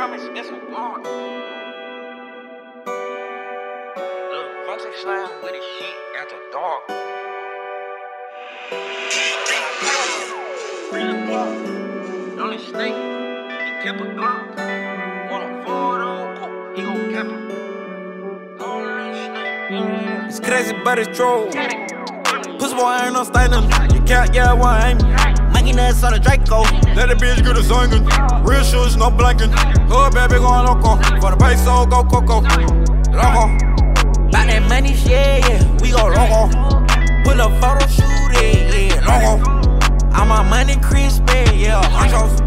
promise it's a bar. Look, once they slide with the heat at the dark. The only snake, he kept a Glock. Wanna fall on, he gon' kept it. Only snake. It's crazy, but it's true. Pussy boy, I ain't no statin'. You can't, yeah, why ain't me? Making ass on a Draco. Let the bitch get a zingin'. Real shoes, no blankin'. Hood baby going loco. For the peso, go coco. Loco. Bout that money, yeah, yeah. We go loco. Pull a photo shoot, yeah, yeah. Loco. All my money crispy, yeah. Honchos.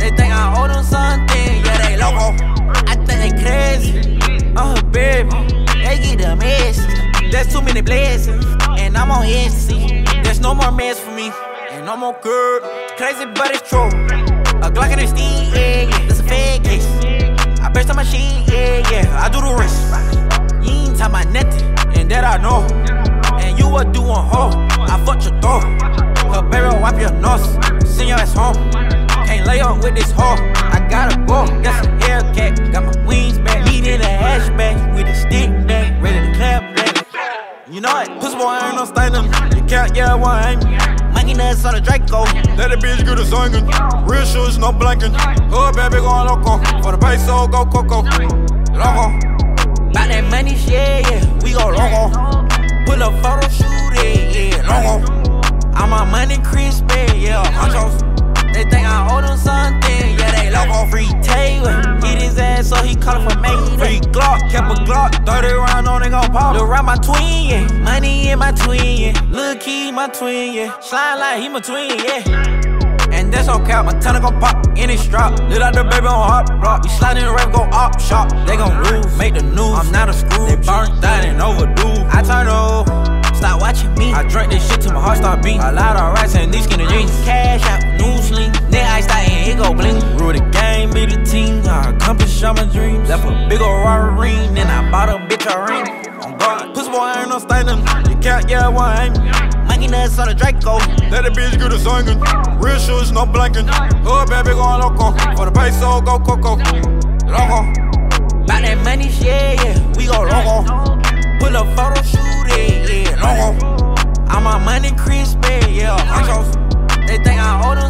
They think I owe them something, yeah. They loco. I think they crazy. I'm her baby. They get the mess. There's too many blessings, and I'm on ecstasy. There's no more mess for me. And I'm all good, crazy but it's true. A Glock in the steam, yeah, yeah, that's a fake case. I burst on my sheet, yeah, yeah, I do the rest. You ain't talking about nothing, and that I know. And you a doing ho, I fucked your throat. Her barrel wipe your nose, send your ass home. Can't lay up with this hoe, I gotta go. Got some Hellcat, got my wings back. Needed a hatchback, with a stick back, ready to clap back. You know it, pussy boy, I ain't no statin'. You can't, yeah, why ain't me? Making ass on a Draco. Let the bitch get a zingin'. Real shoes, no blankin'. Hood baby going loco. For the peso, go coco. Loco. Bout that money, yeah, yeah. We go loco. Pull a photo shoot, yeah, yeah. Loco. All my money crispy, yeah. Honchos. They think I owe them something, yeah. They loco. Free Taylor. Hit his ass, so he callin' for me. Free Glock, kept a Glock. 30 round on, they gon' pop. Look around my twin, yeah. Money in my twin, yeah. Lil' Key, my twin, yeah. Slime like he my twin, yeah. And that's okay, my tonne gon' pop in his drop. Lit out the baby on hot block. You slide in the rap, go op shop. They gon' lose, make the news. I'm not a screw. They burnt out and overdue. I turn over, stop watching me. I drink this shit till my heart start beating. A lot of rats and these skinny jeans. Cash out, news link. Then I start and it go blink. Rule the game, be the team. I accomplish all my dreams. Left a big ol' Rari ring, then I bought a bitch a ring. Pussy boy, I ain't no statin'. You can't, yeah, why ain't me? Making ass on a Draco. Let the bitch get a zingin'. Real shoes, no blankin'. Hood baby going loco. For the peso, go coco. Loco. Bout that money, yeah, yeah. We go loco. Pull a photo shoot, yeah, yeah. Loco. All my money crispy, yeah. Honchos. They think I owe them